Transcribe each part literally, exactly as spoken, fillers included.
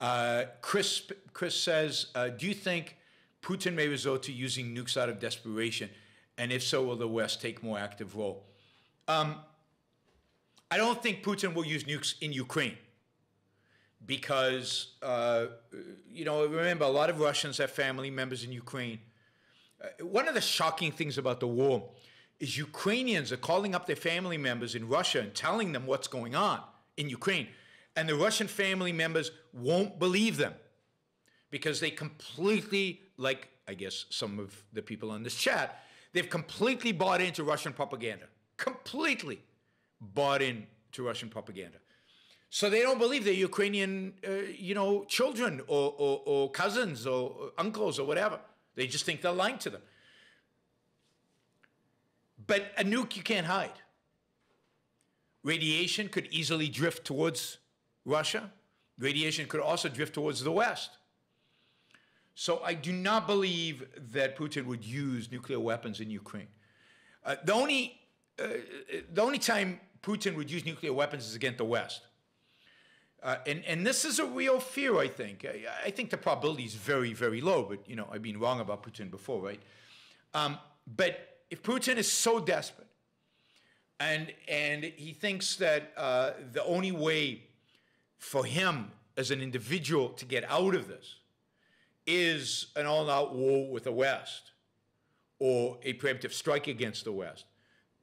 Uh, Chris, Chris says, uh, do you think Putin may resort to using nukes out of desperation? And if so, will the West take more active role? Um, I don't think Putin will use nukes in Ukraine because, uh, you know, remember, a lot of Russians have family members in Ukraine. Uh, one of the shocking things about the war is Ukrainians are calling up their family members in Russia and telling them what's going on in Ukraine. And the Russian family members won't believe them because they completely, like I guess some of the people on this chat, they've completely bought into Russian propaganda. Completely bought into Russian propaganda. So they don't believe their Ukrainian, uh, you know, children or, or, or cousins or, or uncles or whatever. They just think they're lying to them. But a nuke you can't hide. Radiation could easily drift towards Russia. Radiation could also drift towards the West. So I do not believe that Putin would use nuclear weapons in Ukraine. Uh, the only, uh, the only time Putin would use nuclear weapons is against the West. Uh, and, and this is a real fear, I think. I, I think the probability is very, very low, but, you know, I've been wrong about Putin before, right? Um, but if Putin is so desperate and, and he thinks that uh, the only way for him as an individual to get out of this is an all-out war with the West or a preemptive strike against the West,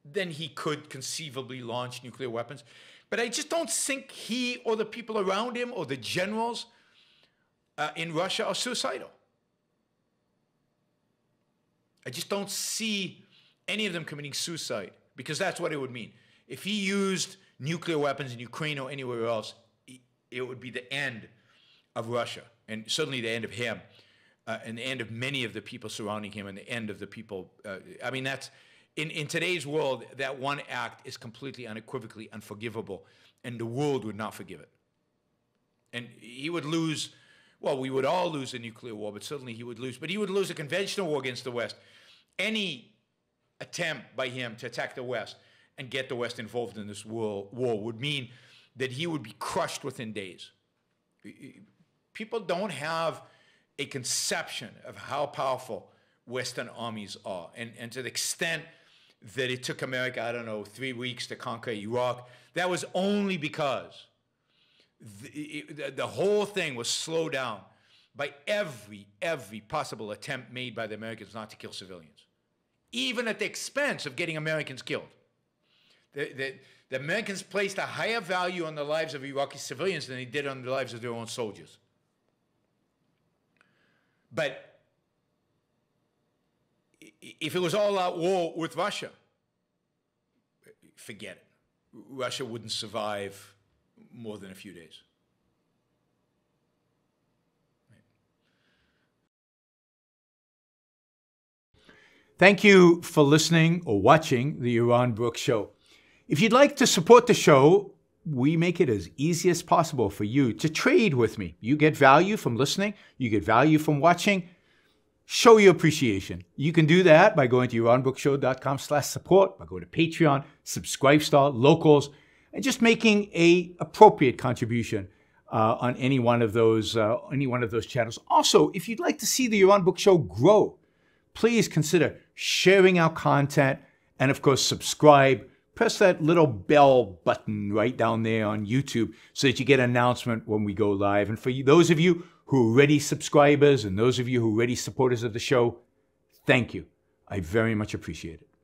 then he could conceivably launch nuclear weapons. But I just don't think he or the people around him or the generals uh, in Russia are suicidal. I just don't see any of them committing suicide, because that's what it would mean. If he used nuclear weapons in Ukraine or anywhere else, it would be the end of Russia, and certainly the end of him, uh, and the end of many of the people surrounding him, and the end of the people. Uh, I mean, that's, in, in today's world, that one act is completely, unequivocally unforgivable, and the world would not forgive it. And he would lose, well, we would all lose a nuclear war, but certainly he would lose, but he would lose a conventional war against the West. Any attempt by him to attack the West and get the West involved in this war, war would mean that he would be crushed within days. People don't have a conception of how powerful Western armies are. And, and to the extent that it took America, I don't know, three weeks to conquer Iraq, that was only because the, the whole thing was slowed down by every, every possible attempt made by the Americans not to kill civilians, even at the expense of getting Americans killed. The, the, the Americans placed a higher value on the lives of Iraqi civilians than they did on the lives of their own soldiers. But if it was all out war with Russia, forget it. Russia wouldn't survive more than a few days. Thank you for listening or watching The Yaron Brook Show. If you'd like to support the show, we make it as easy as possible for you to trade with me. You get value from listening. You get value from watching. Show your appreciation. You can do that by going to yaron brook show dot com slash support, by going to Patreon, Subscribestar, Locals, and just making a appropriate contribution uh, on any one of those uh, any one of those channels. Also, if you'd like to see the Yaron Brook Show grow, please consider sharing our content and, of course, subscribe. Press that little bell button right down there on YouTube so that you get an announcement when we go live. And for you, those of you who are already subscribers and those of you who are already supporters of the show, thank you. I very much appreciate it.